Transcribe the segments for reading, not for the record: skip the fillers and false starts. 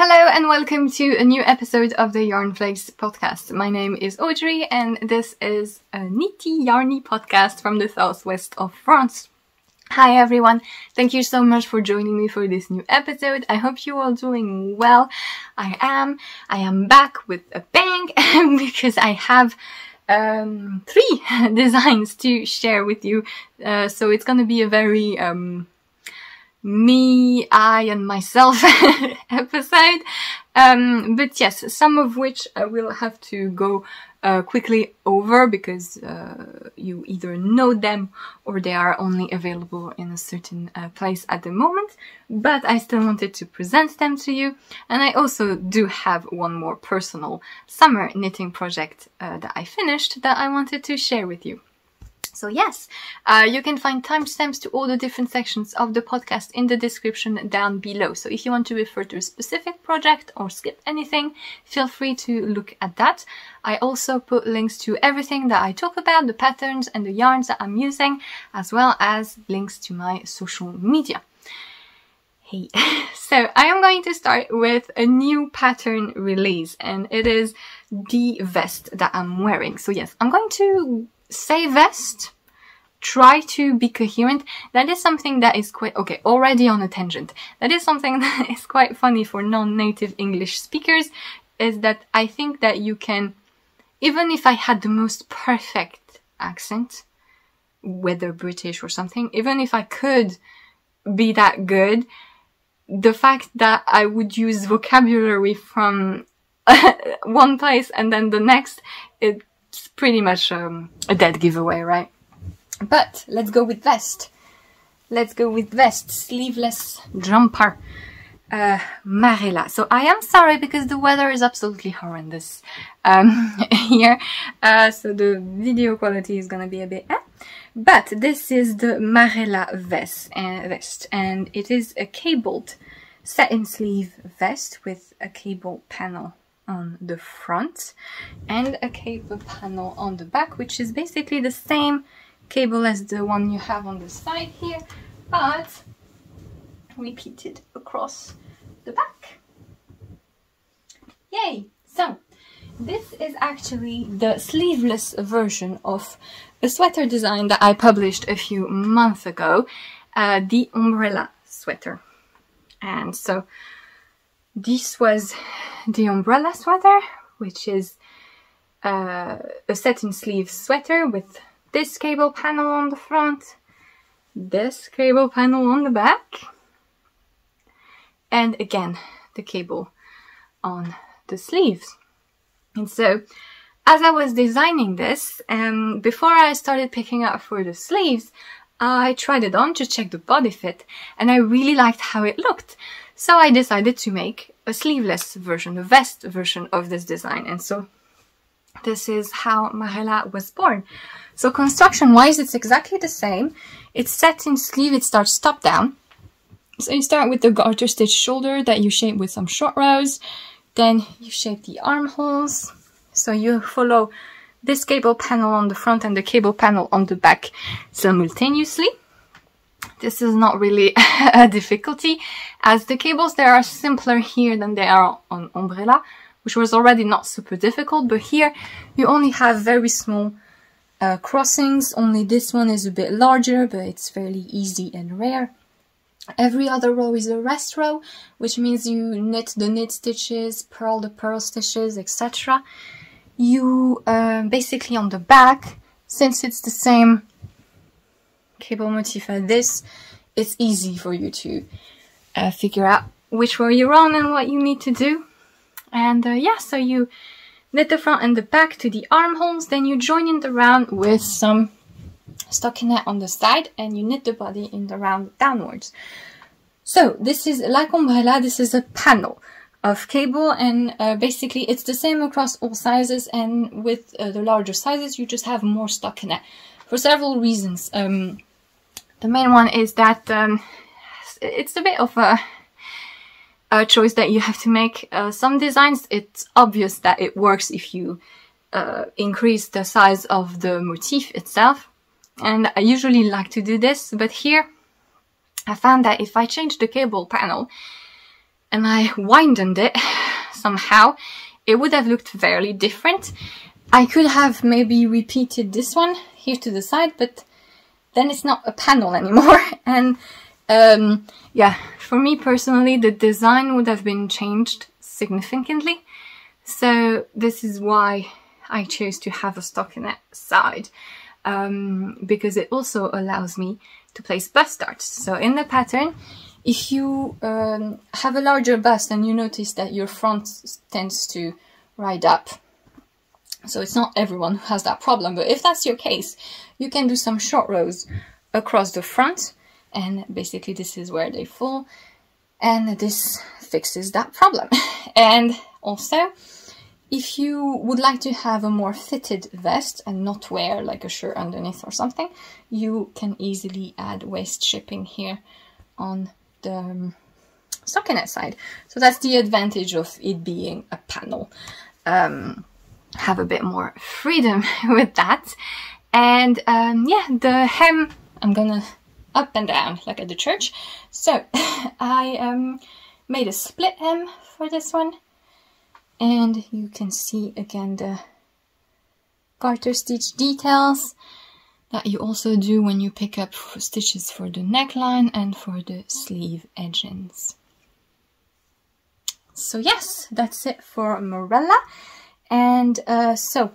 Hello and welcome to a new episode of the Yarn Flakes podcast. My name is Audrey and this is a Nitty Yarny podcast from the southwest of France. Hi everyone, thank you so much for joining me for this new episode. I hope you're all doing well. I am back with a bang because I have three designs to share with you. So it's going to be a very me, I and myself episode, but yes, some of which I will have to go quickly over because you either know them or they are only available in a certain place at the moment, but I still wanted to present them to you. And I also do have one more personal summer knitting project that I finished that I wanted to share with you. So yes, you can find timestamps to all the different sections of the podcast in the description down below. So if you want to refer to a specific project or skip anything, feel free to look at that. I also put links to everything that I talk about, the patterns and the yarns that I'm using, as well as links to my social media. Hey, so I am going to start with a new pattern release, and it is the vest that I'm wearing. So yes, I'm going to say vest, try to be coherent. That is something that is quite, okay, already on a tangent. That is something that is quite funny for non-native English speakers, is that I think that you can, even if I had the most perfect accent, whether British or something, even if I could be that good, the fact that I would use vocabulary from one place and then the next, it's pretty much a dead giveaway, right? But let's go with vest. Let's go with vest, sleeveless jumper, Marella. So I am sorry because the weather is absolutely horrendous here, so the video quality is gonna be a bit. But this is the Marella vest, and it is a cabled satin sleeve vest with a cable panel on the front and a cable panel on the back, which is basically the same cable as the one you have on the side here, but repeated across the back. Yay! So this is actually the sleeveless version of a sweater design that I published a few months ago, the Umbrella sweater. And so this was the Umbrella sweater, which is a satin sleeve sweater with this cable panel on the front, this cable panel on the back, and again the cable on the sleeves. And so as I was designing this, before I started picking up for the sleeves, I tried it on to check the body fit, and I really liked how it looked. So I decided to make a sleeveless version, a vest version of this design. And so this is how Marella was born. So construction-wise, it's exactly the same. It's satin sleeve, it starts top down. So you start with the garter stitch shoulder that you shape with some short rows. Then you shape the armholes. So you follow this cable panel on the front and the cable panel on the back simultaneously. This is not really a difficulty, as the cables there are simpler here than they are on Umbrella, which was already not super difficult, but here you only have very small crossings. Only this one is a bit larger, but it's fairly easy and rare. Every other row is a rest row, which means you knit the knit stitches, purl the purl stitches, etc. You basically on the back, since it's the same cable motif like this, it's easy for you to figure out which row you're on and what you need to do. And yeah, so you knit the front and the back to the armholes, then you join in the round with some stockinette on the side, and you knit the body in the round downwards. So this is, like Umbrella, this is a panel of cable, and basically it's the same across all sizes, and with the larger sizes you just have more stockinette for several reasons. The main one is that it's a bit of a choice that you have to make. Some designs, it's obvious that it works if you increase the size of the motif itself, and I usually like to do this, but here I found that if I change the cable panel, and I widened it somehow, it would have looked fairly different. I could have maybe repeated this one here to the side, but then it's not a panel anymore. And yeah, for me personally, the design would have been changed significantly. So this is why I chose to have a stockinette side, because it also allows me to place bust darts. So in the pattern, if you have a larger bust and you notice that your front tends to ride up, so it's not everyone who has that problem, but if that's your case, you can do some short rows across the front, and basically this is where they fall, and this fixes that problem. And also, if you would like to have a more fitted vest and not wear like a shirt underneath or something, you can easily add waist shaping here on the stockinette side. So that's the advantage of it being a panel. Have a bit more freedom with that. And yeah, the hem, I'm gonna up and down like at the church. So I made a split hem for this one, and you can see again the garter stitch details that you also do when you pick up stitches for the neckline and for the sleeve edgings. So yes, that's it for Marella. And so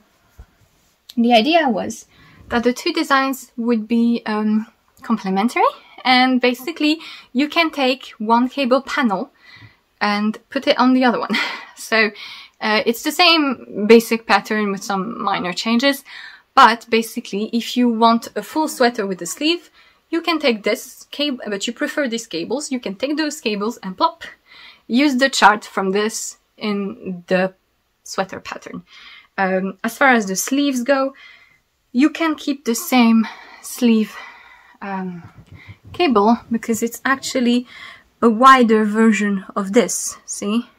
the idea was that the two designs would be complementary, and basically you can take one cable panel and put it on the other one. So it's the same basic pattern with some minor changes, but basically if you want a full sweater with a sleeve, you can take this cable, but you prefer these cables, you can take those cables and plop, use the chart from this in the sweater pattern. As far as the sleeves go, you can keep the same sleeve cable, because it's actually a wider version of this, see?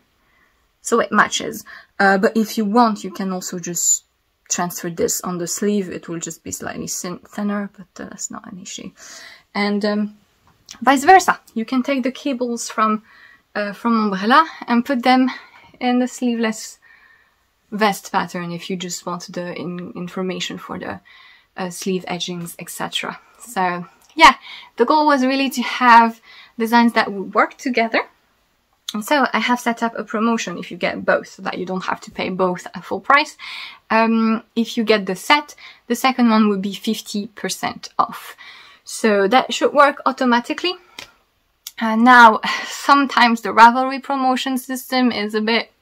So it matches. But if you want, you can also just transfer this on the sleeve. It will just be slightly thinner, but that's not an issue. And vice versa, you can take the cables from Umbrella and put them in the sleeveless vest pattern if you just want the information for the sleeve edgings, etc. So yeah, the goal was really to have designs that would work together, and so I have set up a promotion if you get both, so that you don't have to pay both at full price. If you get the set, the second one would be 50% off, so that should work automatically. And now sometimes the Ravelry promotion system is a bit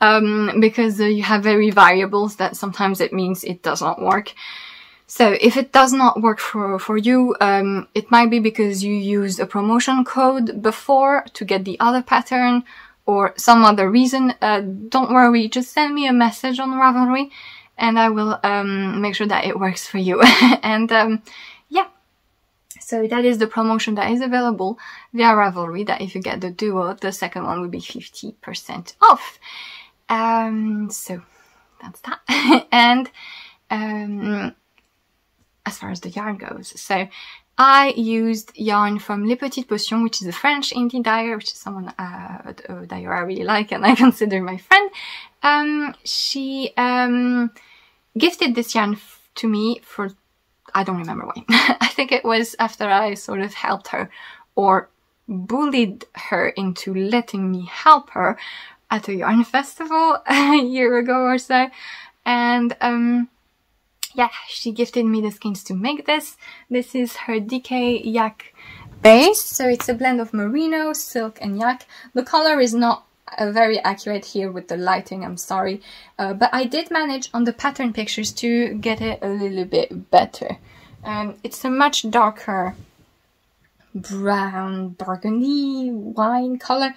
because you have very variables that sometimes it means it does not work. So if it does not work for you, it might be because you used a promotion code before to get the other pattern or some other reason. Don't worry, just send me a message on Ravelry and I will make sure that it works for you. And yeah, so that is the promotion that is available via Ravelry, that if you get the duo, the second one will be 50% off. So that's that. And as far as the yarn goes, so I used yarn from Les Petites Potions, which is a French indie dyer, which is someone a dyer I really like and I consider my friend. She gifted this yarn to me for, I don't remember why. I think it was after I sort of helped her or bullied her into letting me help her at a yarn festival a year ago or so. And yeah, she gifted me the skeins to make this. This is her DK Yak base. So it's a blend of merino, silk and yak. The color is not very accurate here with the lighting, I'm sorry. But I did manage on the pattern pictures to get it a little bit better. It's a much darker brown, burgundy, wine color.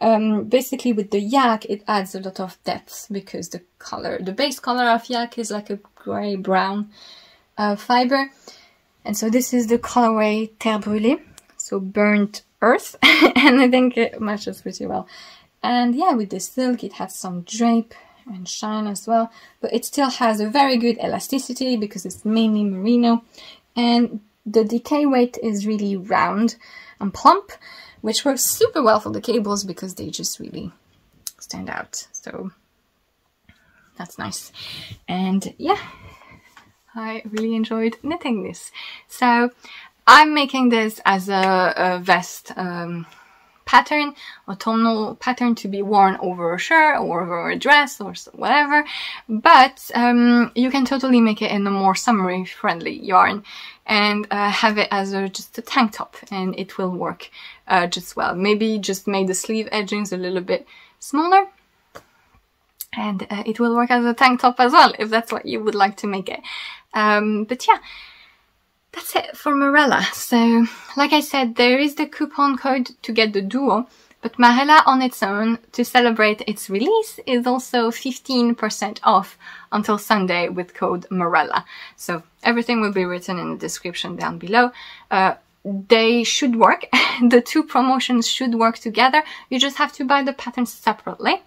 Basically with the yak it adds a lot of depth, because the color, the base color of yak is like a grey brown fiber, and so this is the colorway Terre Brûlée, so burnt earth. And I think it matches pretty well. And yeah, with the silk it has some drape and shine as well, but it still has a very good elasticity because it's mainly merino, and the decay weight is really round and plump, which works super well for the cables because they just really stand out. So that's nice. And yeah, I really enjoyed knitting this. So I'm making this as a vest pattern, autumnal pattern, to be worn over a shirt or over a dress or whatever, but you can totally make it in a more summery friendly yarn and have it as just a tank top, and it will work just well. Maybe just make the sleeve edgings a little bit smaller, and it will work as a tank top as well, if that's what you would like to make it. But yeah, that's it for Marella. So, like I said, there is the coupon code to get the duo, but Marella on its own, to celebrate its release, is also 15% off until Sunday with code Marella. So everything will be written in the description down below. They should work. The two promotions should work together. You just have to buy the patterns separately.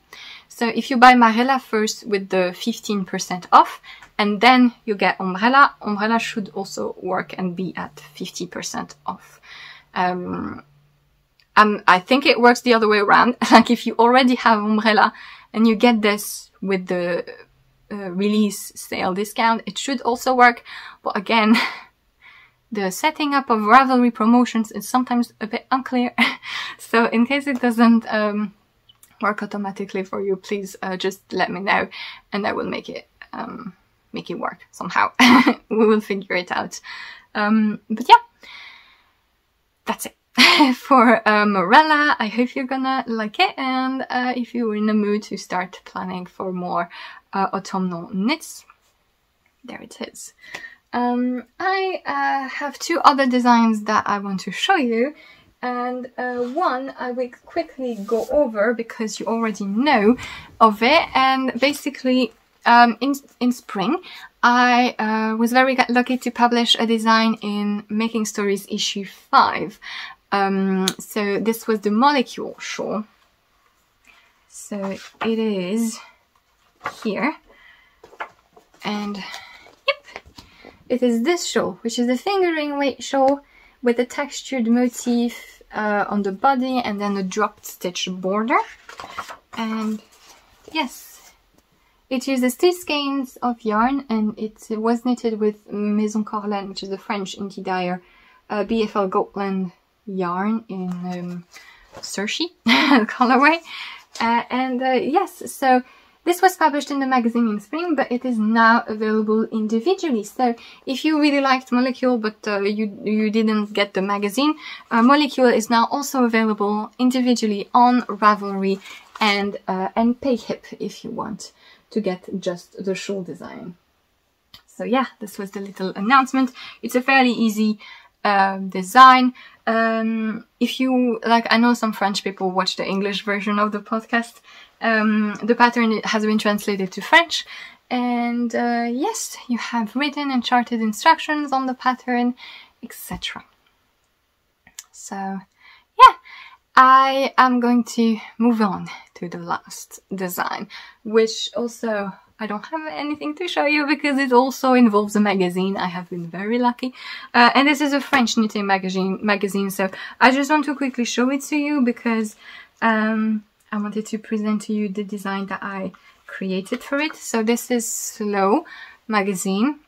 So if you buy Marella first with the 15% off, and then you get Umbrella, Umbrella should also work and be at 50% off. I think it works the other way around. Like, if you already have Umbrella and you get this with the release sale discount, it should also work. But again, the setting up of Ravelry promotions is sometimes a bit unclear. So in case it doesn't work automatically for you, please just let me know, and I will make it work somehow. We will figure it out. But yeah, that's it for Marella. I hope you're gonna like it, and if you were in the mood to start planning for more autumnal knits, there it is. I have two other designs that I want to show you, and one I will quickly go over because you already know of it. And basically, in spring, I was very lucky to publish a design in Making Stories issue 5. So this was the Molecule shawl. So it is here, and yep, it is this shawl, which is a fingering weight shawl with a textured motif on the body and then a dropped stitch border. And yes, it uses 2 skeins of yarn, and it was knitted with Maison Corlan, which is a French inky dyer, BFL Gotland yarn in Searshi colorway. Yes, so this was published in the magazine in spring, but it is now available individually. So if you really liked Molecule, but you didn't get the magazine, Molecule is now also available individually on Ravelry and Payhip if you want to get just the shawl design. So yeah, this was the little announcement. It's a fairly easy design. If you like, I know some French people watch the English version of the podcast. The pattern has been translated to French, and yes, you have written and charted instructions on the pattern, etc. So yeah, I am going to move on to the last design, which also I don't have anything to show you because it also involves a magazine. I have been very lucky, and this is a French knitting magazine, so I just want to quickly show it to you because I wanted to present to you the design that I created for it. So this is Sloow magazine,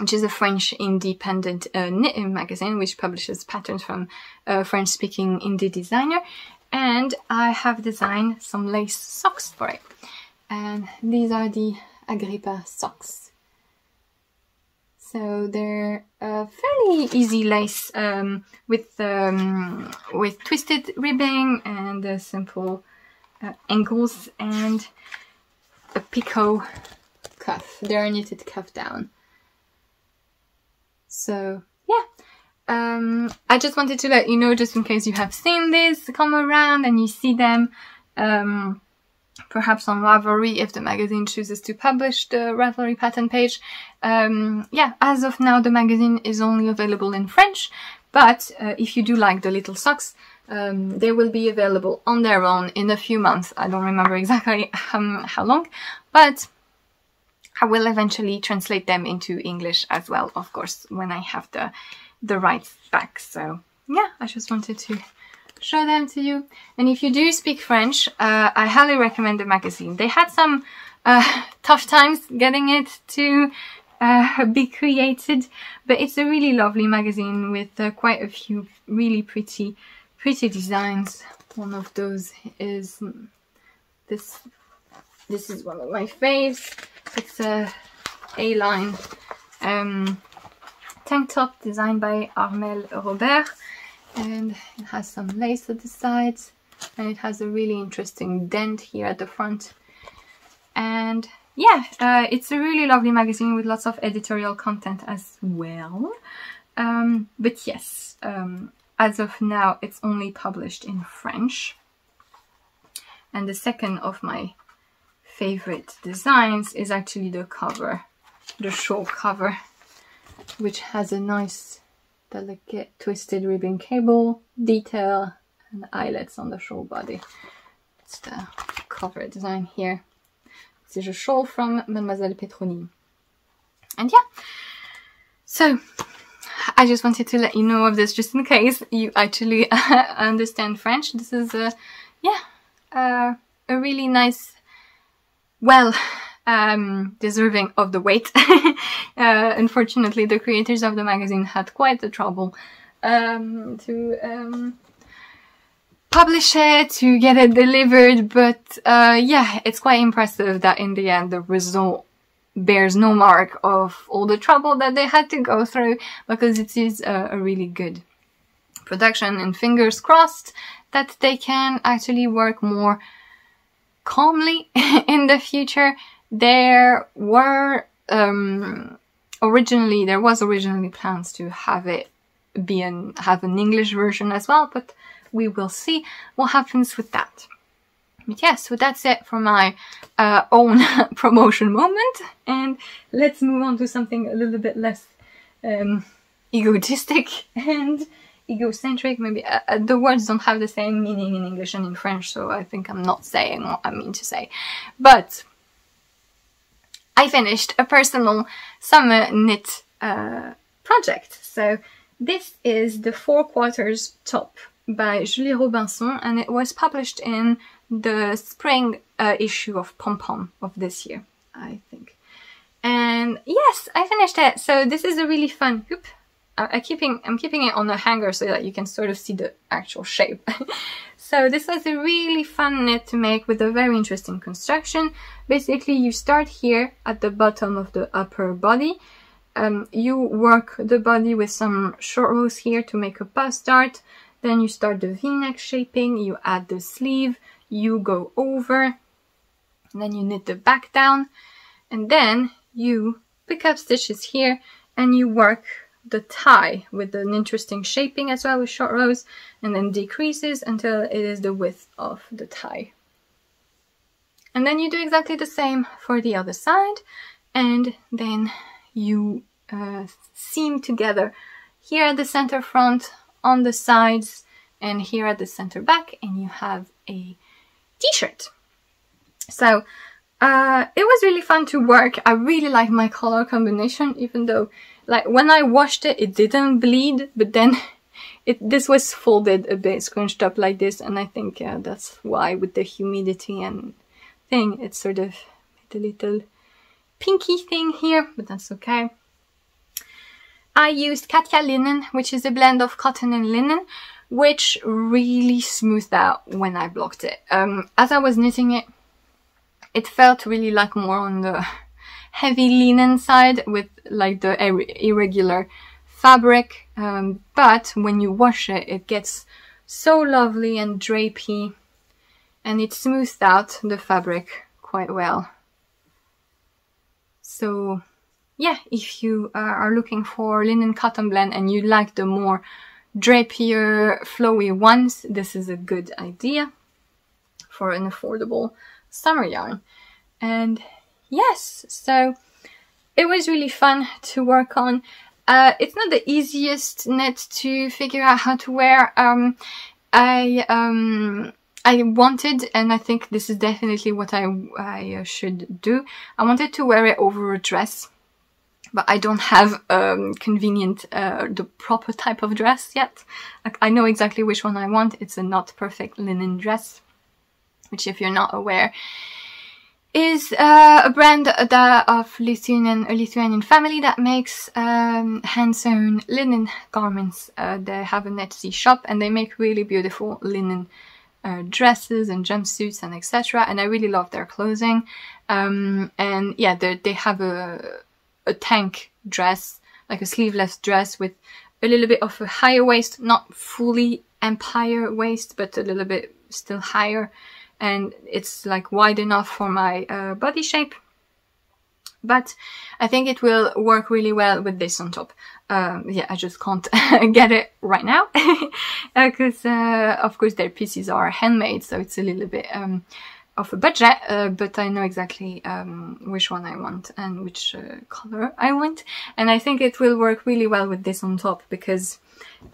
which is a French independent knitting magazine which publishes patterns from French-speaking indie designer, and I have designed some lace socks for it. And these are the Agrippa socks. So they're fairly easy lace with twisted ribbing and simple ankles and a picot cuff. They're knitted cuff down. So yeah, I just wanted to let you know, just in case you have seen this come around and you see them perhaps on Ravelry, if the magazine chooses to publish the Ravelry pattern page. Yeah, as of now the magazine is only available in French, but if you do like the little socks, they will be available on their own in a few months. I don't remember exactly how long, but I will eventually translate them into English as well, of course, when I have the rights back. So yeah, I just wanted to show them to you. And if you do speak French, I highly recommend the magazine. They had some tough times getting it to be created, but it's a really lovely magazine with quite a few really pretty designs. One of those is this. This is one of my faves. It's a A-line tank top designed by Armel Robert, and it has some lace at the sides, and it has a really interesting dent here at the front. And yeah, it's a really lovely magazine with lots of editorial content as well. But yes, as of now it's only published in French. And the second of my favorite designs is actually the cover, the shawl cover, which has a nice delicate twisted ribbon cable detail and eyelets on the shawl body. It's the cover design here. This is a shawl from Mademoiselle Petroni. And yeah, so I just wanted to let you know of this just in case you actually understand French. This is a really nice, well, deserving of the wait. Unfortunately, the creators of the magazine had quite the trouble to publish it, to get it delivered, but yeah, it's quite impressive that in the end the result bears no mark of all the trouble that they had to go through, because it is a really good production, and fingers crossed that they can actually work more calmly in the future. There were originally plans to have it be have an English version as well, but we will see what happens with that. But yeah, so that's it for my own promotion moment, and let's move on to something a little bit less egotistic and egocentric. Maybe the words don't have the same meaning in English and in French, so I think I'm not saying what I mean to say. But I finished a personal summer knit project. So this is the Four Quarters Top by Julie Robinson, and it was published in the spring issue of Pom Pom of this year, I think. And yes, I finished it. So this is a really fun hoop. I'm keeping it on a hanger so that you can sort of see the actual shape. So this was a really fun knit to make with a very interesting construction. Basically, you start here at the bottom of the upper body. You work the body with some short rows here to make a puff dart. Then you start the V-neck shaping, you add the sleeve, you go over, and then you knit the back down, and then you pick up stitches here and you work the tie with an interesting shaping as well with short rows, and then decreases until it is the width of the tie. And then you do exactly the same for the other side, and then you seam together here at the center front, on the sides, and here at the center back, and you have a t-shirt. So it was really fun to work. I really like my color combination, even though, like, when I washed it, it didn't bleed, but then this was folded a bit, scrunched up like this, and I think that's why, with the humidity and thing, it sort of made a little pinky thing here, but that's okay. I used Katia linen, which is a blend of cotton and linen, which really smoothed out when I blocked it. As I was knitting it, it felt really like more on the heavy linen side with like the irregular fabric. But when you wash it, it gets so lovely and drapey, and it smoothed out the fabric quite well. So yeah, if you are looking for linen cotton blend and you like the more drapier, flowy ones, this is a good idea for an affordable summer yarn. And yes, so it was really fun to work on. It's not the easiest knit to figure out how to wear. I wanted, and I think this is definitely what I should do, I wanted to wear it over a dress. but I don't have convenient, the proper type of dress yet. I know exactly which one I want. It's a not perfect linen dress, which, if you're not aware, is a brand of a Lithuanian family that makes hand-sewn linen garments. They have an Etsy shop and they make really beautiful linen dresses and jumpsuits and etc. And I really love their clothing. And yeah, they have a tank dress, like a sleeveless dress with a little bit of a higher waist, not fully empire waist, but a little bit still higher. And it's like wide enough for my body shape, but I think it will work really well with this on top. Yeah, I just can't get it right now because of course their pieces are handmade, so it's a little bit of a budget, but I know exactly which one I want and which color I want, and I think it will work really well with this on top, because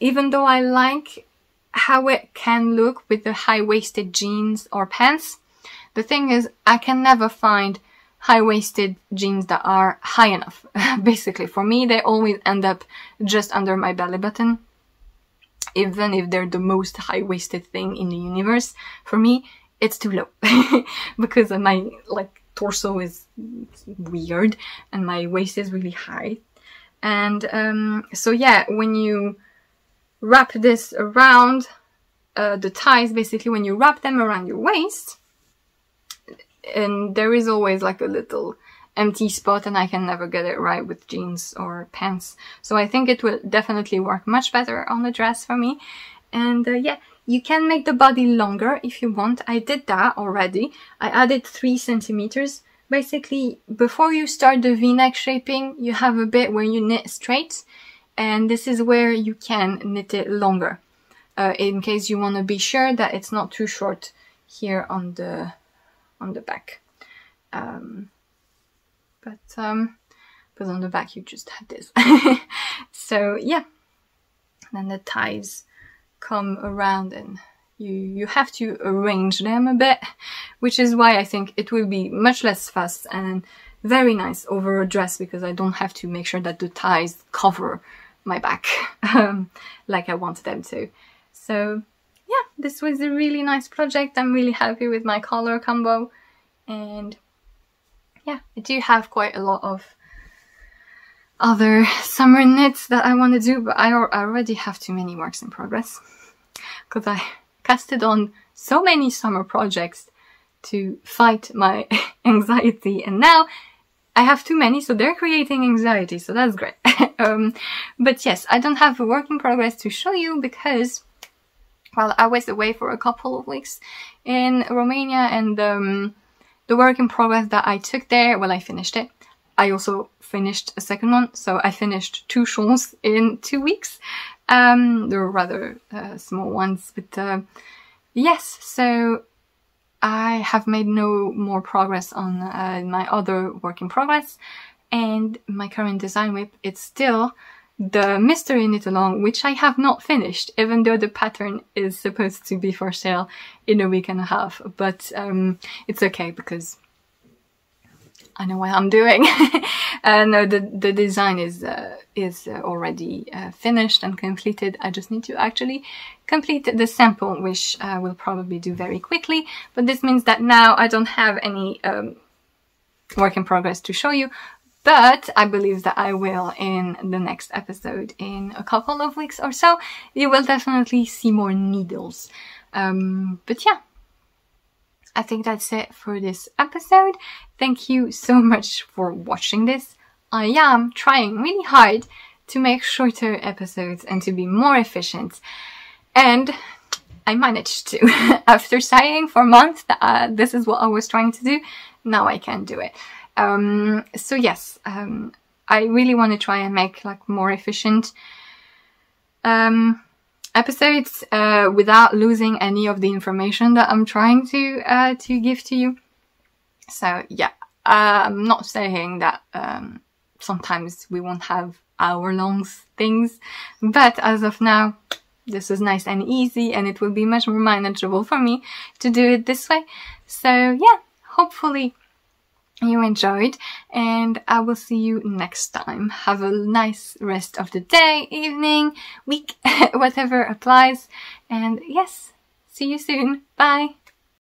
even though I like how it can look with the high-waisted jeans or pants, the thing is I can never find high-waisted jeans that are high enough. Basically, for me, they always end up just under my belly button, even if they're the most high-waisted thing in the universe. For me, it's too low because my torso is weird and my waist is really high. And so yeah, when you wrap this around the ties, basically when you wrap them around your waist, and there is always like a little empty spot, and I can never get it right with jeans or pants. So I think it will definitely work much better on the dress for me. And yeah, you can make the body longer if you want. I did that already. I added 3 centimeters. Basically, before you start the V-neck shaping, you have a bit where you knit straight, and this is where you can knit it longer, in case you want to be sure that it's not too short here on the back. But on the back you just have this. So yeah, then the ties come around and you have to arrange them a bit, which is why I think it will be much less fast and very nice over a dress, because I don't have to make sure that the ties cover my back like I wanted them to. So yeah, this was a really nice project. I'm really happy with my color combo, and yeah, I do have quite a lot of other summer knits that I want to do, but I already have too many works in progress because I casted on so many summer projects to fight my anxiety, and now I have too many, so they're creating anxiety, so that's great. But yes, I don't have a work in progress to show you because, well, I was away for a couple of weeks in Romania, and the work in progress that I took there, well, I finished it. I also finished a second one, so I finished 2 shawls in 2 weeks. They were rather small ones, but yes, so I have made no more progress on my other work in progress, and my current design whip, it's still the mystery knit along, which I have not finished, even though the pattern is supposed to be for sale in a week and a half. But it's okay, because I know what I'm doing. No, the design is already finished and completed. I just need to actually complete the sample, which I will probably do very quickly. But this means that now I don't have any work in progress to show you. But I believe that I will in the next episode in a couple of weeks or so. You will definitely see more needles. But yeah, I think that's it for this episode. Thank you so much for watching this. I am trying really hard to make shorter episodes and to be more efficient. And I managed to. After sighing for months that this is what I was trying to do, now I can do it. So yes, I really want to try and make like more efficient episodes without losing any of the information that I'm trying to give to you. So yeah, I'm not saying that sometimes we won't have hour-long things, but as of now, this is nice and easy, and it will be much more manageable for me to do it this way. So yeah, hopefully you enjoyed, and I will see you next time. Have a nice rest of the day, evening, week, whatever applies, and yes, see you soon. Bye!